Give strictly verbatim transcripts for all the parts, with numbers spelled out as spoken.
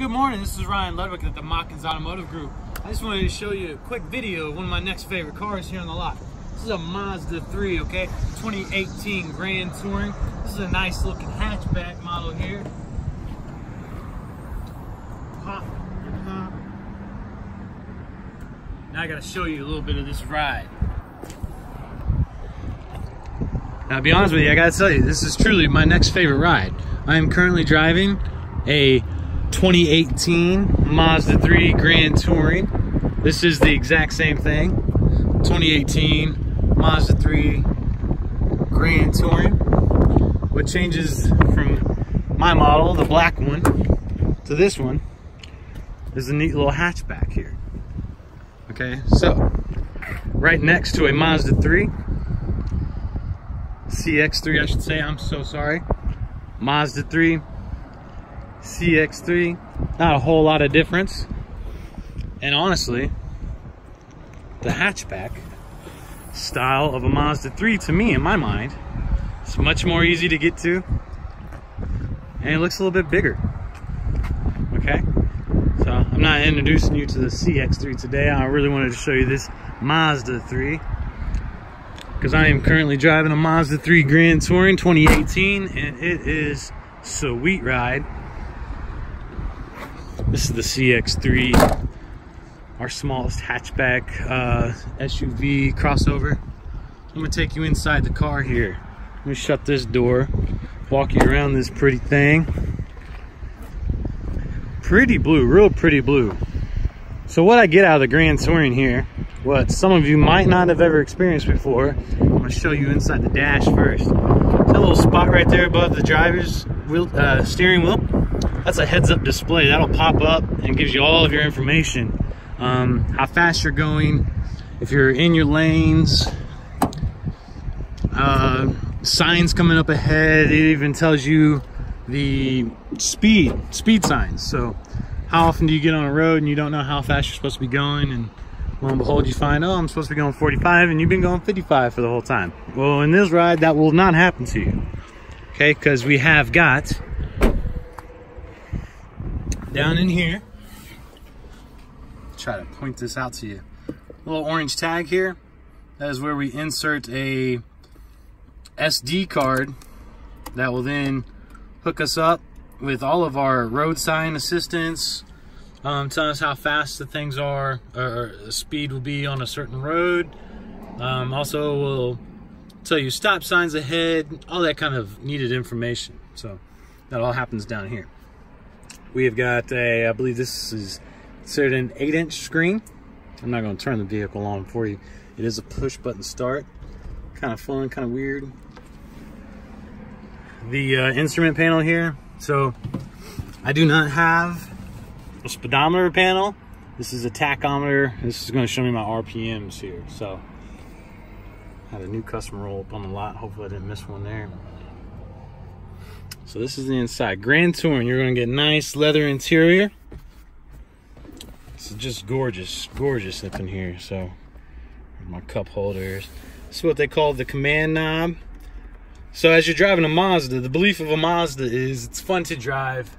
Good morning, this is Ryan Ludwick at the Machens Automotive Group. I just wanted to show you a quick video of one of my next favorite cars here on the lot. This is a Mazda three, okay? twenty eighteen Grand Touring. This is a nice looking hatchback model here. Pop, pop. Now I gotta show you a little bit of this ride. Now to be honest with you, I gotta tell you, this is truly my next favorite ride. I am currently driving a twenty eighteen Mazda three Grand Touring. This is the exact same thing. twenty eighteen Mazda three Grand Touring. What changes from my model, the black one, to this one is a neat little hatchback here. Okay, so right next to a Mazda three, C X three I should say, I'm so sorry. Mazda three, C X three, not a whole lot of difference. And honestly, the hatchback style of a Mazda three, to me, in my mind, it's much more easy to get to, and it looks a little bit bigger. Okay, so I'm not introducing you to the C X three today. I really wanted to show you this Mazda three because I am currently driving a Mazda three Grand Touring twenty eighteen, and it is a sweet ride. This is the C X three, our smallest hatchback uh, S U V crossover. I'm gonna take you inside the car here. Let me shut this door, walk you around this pretty thing. Pretty blue, real pretty blue. So what I get out of the Grand Touring here, what some of you might not have ever experienced before, I'm gonna show you inside the dash first. That little spot right there above the driver's wheel, uh, steering wheel, that's a heads-up display. That'll pop up and gives you all of your information. Um, how fast you're going, if you're in your lanes, uh, signs coming up ahead. It even tells you the speed, speed signs. So how often do you get on a road and you don't know how fast you're supposed to be going, and lo and behold, you find, oh, I'm supposed to be going forty-five and you've been going fifty-five for the whole time. Well, in this ride, that will not happen to you, okay? Because we have got down in here, try to point this out to you, little orange tag here. That is where we insert a S D card that will then hook us up with all of our road sign assistance, um, telling us how fast the things are, or the speed will be on a certain road. Um, also will tell you stop signs ahead, all that kind of needed information. So that all happens down here. We have got a, I believe this is considered an eight inch screen. I'm not gonna turn the vehicle on for you. It is a push button start. Kind of fun, kind of weird. The uh, instrument panel here. So I do not have a speedometer panel. This is a tachometer. This is gonna show me my R P Ms here. So I had a new customer roll up on the lot. Hopefully I didn't miss one there. So this is the inside. Grand Touring, you're gonna get nice leather interior. It's just gorgeous, gorgeous up in here. So my cup holders. This is what they call the command knob. So as you're driving a Mazda, the belief of a Mazda is it's fun to drive.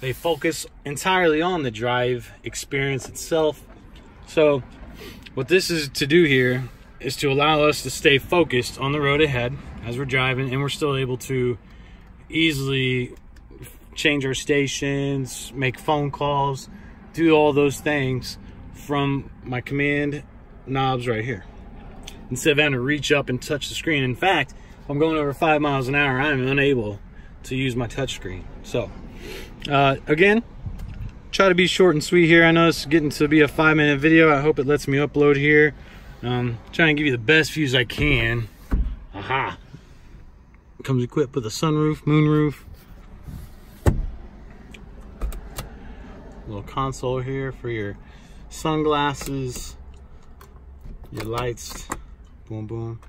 They focus entirely on the drive experience itself. So what this is to do here is to allow us to stay focused on the road ahead as we're driving, and we're still able to easily change our stations, make phone calls, do all those things from my command knobs right here, instead of having to reach up and touch the screen. In fact, if I'm going over five miles an hour, I'm unable to use my touch screen. So uh, again, try to be short and sweet here. I know it's getting to be a five minute video. I hope it lets me upload here. Um, try and give you the best views I can. Aha. Comes equipped with a sunroof, moonroof, little console here for your sunglasses, your lights, boom boom.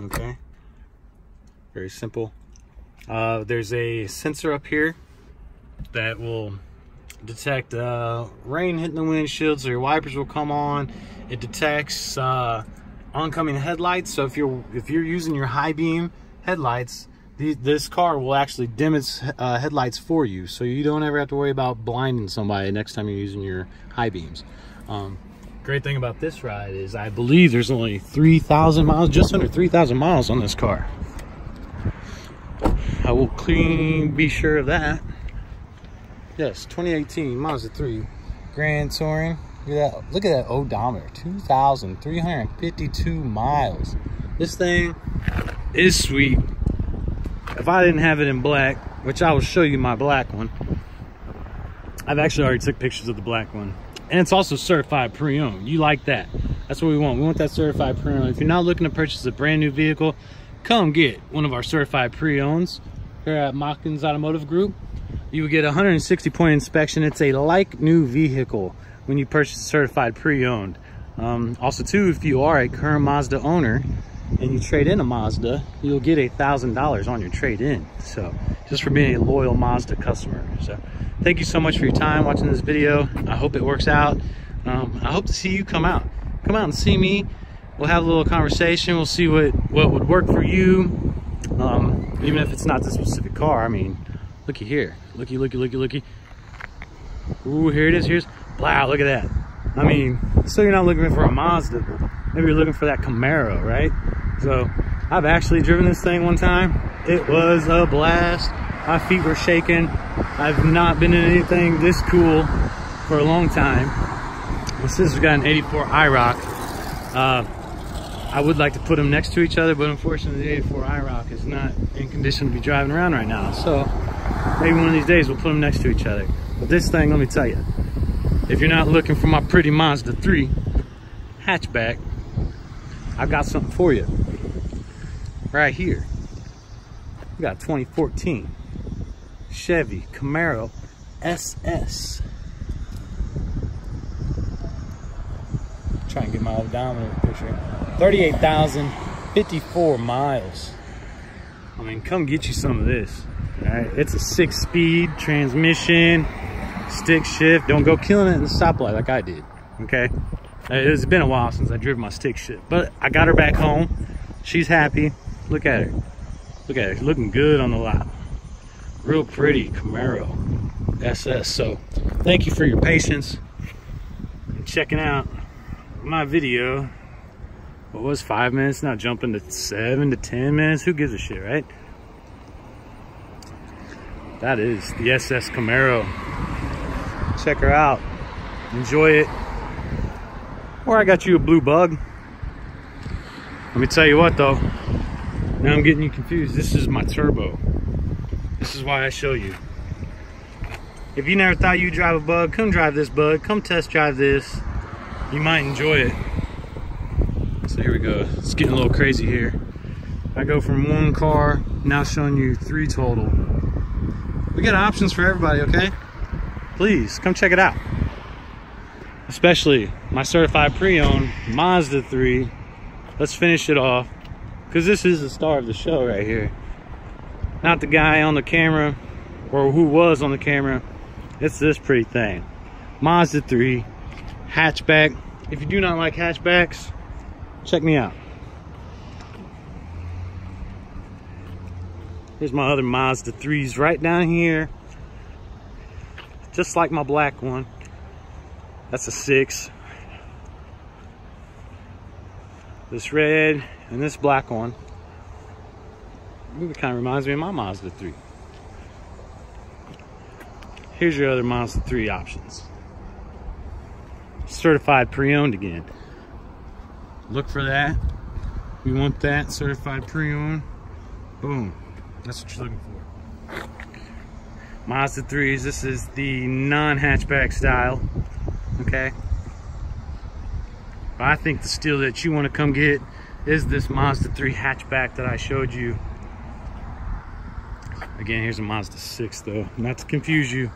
Okay, very simple. Uh, there's a sensor up here that will detect uh, rain hitting the windshield, so your wipers will come on. It detects uh, oncoming headlights, so if you're if you're using your high beam headlights, these, this car will actually dim its uh, headlights for you, so you don't ever have to worry about blinding somebody next time you're using your high beams. Um, great thing about this ride is I believe there's only three thousand miles, just under three thousand miles on this car. I will clean be sure of that. Yes, twenty eighteen Mazda three Grand Touring. Look at that, look at that odometer, two thousand three hundred fifty-two miles. This thing is sweet. If I didn't have it in black, which I will show you my black one. I've actually already took pictures of the black one. And it's also certified pre-owned. You like that. That's what we want. We want that certified pre-owned. If you're not looking to purchase a brand new vehicle, come get one of our certified pre-owns here at Machens Automotive Group. You would get a one hundred sixty point inspection. It's a like new vehicle when you purchase certified pre-owned. Um, also too, if you are a current Mazda owner and you trade in a Mazda, you'll get a thousand dollars on your trade in. So just for being a loyal Mazda customer. So thank you so much for your time watching this video. I hope it works out. Um, I hope to see you come out. Come out and see me. We'll have a little conversation. We'll see what, what would work for you. Um, even if it's not this specific car, I mean, looky here. Looky, looky, looky, looky. Ooh, here it is. Here's, wow, look at that. I mean, so you're not looking for a Mazda. Maybe you're looking for that Camaro, right? So I've actually driven this thing one time. It was a blast. My feet were shaking. I've not been in anything this cool for a long time. My sister's got an eighty-four IROC. Uh, I would like to put them next to each other, but unfortunately the eighty-four IROC is not in condition to be driving around right now. So maybe one of these days we'll put them next to each other. But this thing, let me tell you, if you're not looking for my pretty Mazda three hatchback, I've got something for you. Right here, we got twenty fourteen Chevy Camaro S S. Try and get my odometer picture. thirty-eight thousand fifty-four miles. I mean, come get you some of this. All right, it's a six-speed transmission, stick shift. Don't go killing it in the stoplight like I did. Okay, it's been a while since I drove my stick shift, but I got her back home. She's happy. Look at her. Look at her. Looking good on the lot. Real pretty Camaro S S. So, thank you for your patience and checking out my video. What was five minutes? Now jumping to seven to ten minutes. Who gives a shit, right? That is the S S Camaro. Check her out. Enjoy it. Or I got you a blue bug. Let me tell you what though. Now I'm getting you confused. This is my turbo. This is why I show you. If you never thought you'd drive a bug, come drive this bug. Come test drive this. You might enjoy it. So here we go. It's getting a little crazy here. I go from one car, now showing you three total. We got options for everybody, okay? Please, come check it out. Especially my certified pre-owned Mazda three. Let's finish it off, because this is the star of the show right here. Not the guy on the camera, or who was on the camera. It's this pretty thing. Mazda three, hatchback. If you do not like hatchbacks, check me out. Here's my other Mazda threes right down here. Just like my black one. That's a six. This red and this black one. It kind of reminds me of my Mazda three. Here's your other Mazda three options. Certified pre-owned again. Look for that. We want that certified pre-owned. Boom. That's what you're looking for. Mazda threes, this is the non-hatchback style, okay? But I think the steel that you want to come get is this Mazda three hatchback that I showed you. Again, here's a Mazda six though, not to confuse you.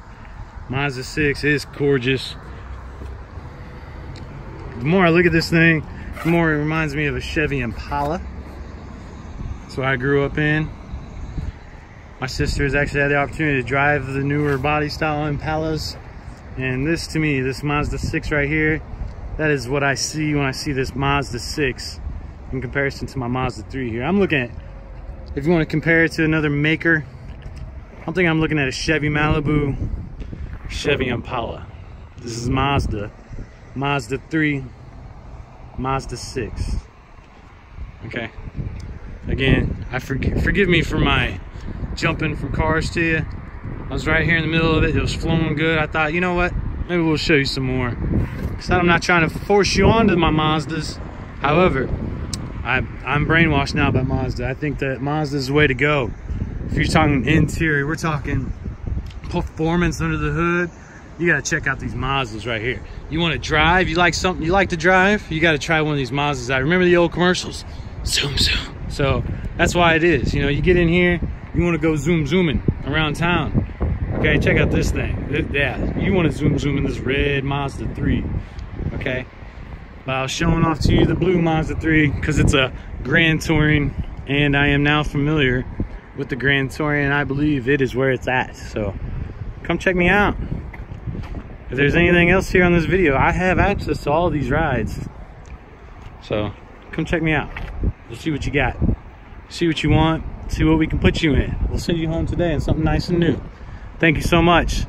Mazda six is gorgeous. The more I look at this thing, the more it reminds me of a Chevy Impala. That's what I grew up in. My sister has actually had the opportunity to drive the newer body style Impalas, and this to me, this Mazda six right here, that is what I see when I see this Mazda six in comparison to my Mazda three here. I'm looking at if you want to compare it to another maker, I don't think I'm looking at a Chevy Malibu, Chevy Impala. This is Mazda, Mazda three, Mazda six. Okay, again, I forg forgive me for my jumping from cars to you. I was right here in the middle of it. It was flowing good. I thought, you know what? Maybe we'll show you some more. Because I'm not trying to force you onto my Mazdas. However, I, I'm brainwashed now by Mazda. I think that Mazda is the way to go. If you're talking interior, we're talking performance under the hood. You gotta check out these Mazdas right here. You want to drive? You like something? You like to drive? You gotta try one of these Mazdas. I remember the old commercials. Zoom, zoom. So that's why it is. You know, you get in here, you want to go zoom, zooming around town. Okay, check out this thing. This, yeah, you want to zoom, zoom in this red Mazda three. Okay, but I was showing off to you the blue Mazda three because it's a Grand Touring, and I am now familiar with the Grand Touring, and I believe it is where it's at. So come check me out. If there's anything else here on this video, I have access to all these rides. So come check me out. We'll see what you got. See what you want. See what we can put you in. We'll send you home today in something nice and new. Thank you so much.